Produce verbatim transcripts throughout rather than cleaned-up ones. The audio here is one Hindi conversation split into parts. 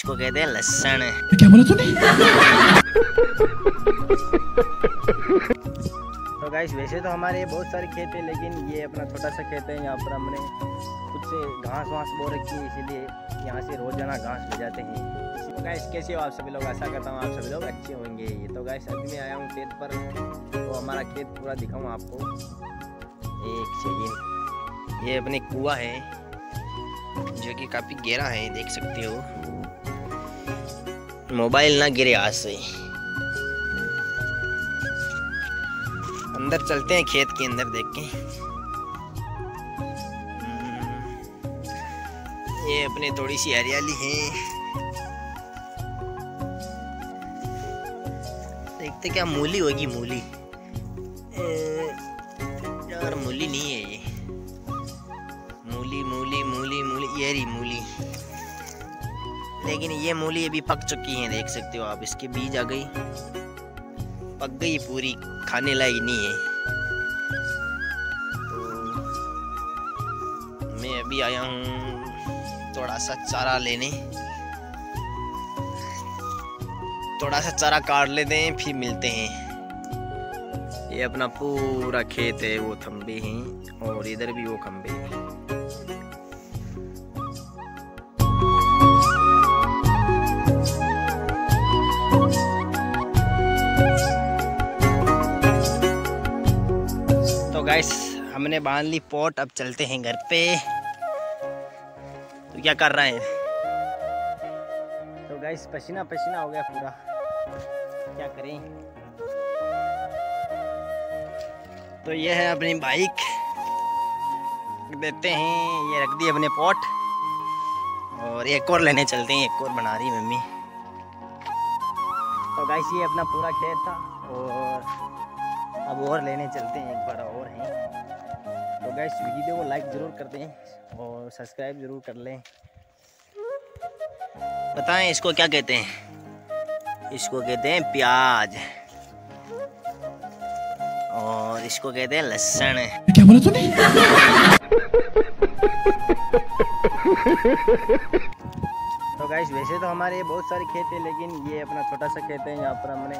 इसको कहते हैं लहसुन। क्या बोला तूने? तो गाइस वैसे तो हमारे बहुत सारे खेत है, लेकिन ये अपना छोटा सा खेत है। यहाँ पर हमने कुछ घास वास बो रखी है, इसीलिए यहाँ से रोजाना घास ले जाते हैं। तो गाइस कैसे हो आप सभी लोग? आशा करता हूँ आप सभी लोग अच्छे होंगे। तो गाइस अभी मैं आया हूँ खेत पर, तो हमारा खेत पूरा दिखाऊँ आपको। एक सेकेंड, ये अपने कुआं है जो कि काफ़ी गहरा है, देख सकते हो। मोबाइल ना गिरे हाथ से। अंदर चलते हैं खेत के अंदर, देख के। ये अपने थोड़ी सी हरियाली है। देखते क्या मूली होगी। मूली यार, मूली नहीं है ये। मूली मूली मूली मूली ये रही मूली, लेकिन ये मूली अभी पक चुकी है, देख सकते हो आप। इसके बीज आ गई, पक गई पूरी, खाने लायक नहीं है। तो मैं अभी आया हूँ थोड़ा सा चारा लेने। थोड़ा सा चारा काट लेते हैं, फिर मिलते हैं। ये अपना पूरा खेत है, वो खंबे हैं और इधर भी वो खंबे हैं। तो गाइस हमने बांध ली पोट, अब चलते हैं घर पे। तो क्या कर रहे हैं? तो गाइस पसीना पसीना हो गया पूरा, क्या करें। तो ये है अपनी बाइक, देते हैं ये, रख दी अपने पॉट। और एक और लेने चलते हैं, एक और बना रही मम्मी। तो गाइस ये अपना पूरा खेत था, और अब और लेने चलते हैं, एक बार और हैं। तो गाइस वीडियो को लाइक ज़रूर कर दें और सब्सक्राइब ज़रूर कर लें। बताएं इसको क्या कहते हैं? इसको कहते हैं प्याज, और इसको कहते हैं लहसुन। क्या बोला तूने? तो गाइस वैसे तो हमारे बहुत सारे खेत हैं, लेकिन ये अपना छोटा सा खेत है। यहाँ पर हमने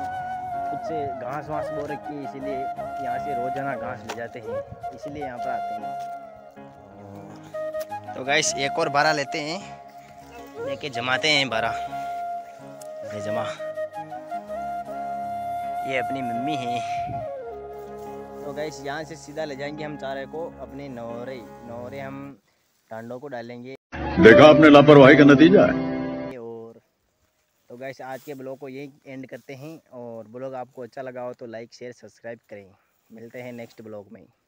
कुछ घास वास बो रखी है, इसीलिए यहाँ से रोजाना घास ले जाते हैं, इसीलिए यहाँ पर आते हैं। तो गाइस एक और बारा लेते हैं, लेके जमाते हैं बारा जमा। ये अपनी मम्मी है। तो गाइस यहाँ से सीधा ले जाएंगे हम चारे को अपने नौरे नौरे हम डांडों को डालेंगे। देखा आपने लापरवाही का नतीजा है। और तो गाइस आज के ब्लॉग को यही एंड करते हैं, और ब्लॉग आपको अच्छा लगा हो तो लाइक शेयर सब्सक्राइब करें। मिलते हैं नेक्स्ट ब्लॉग में।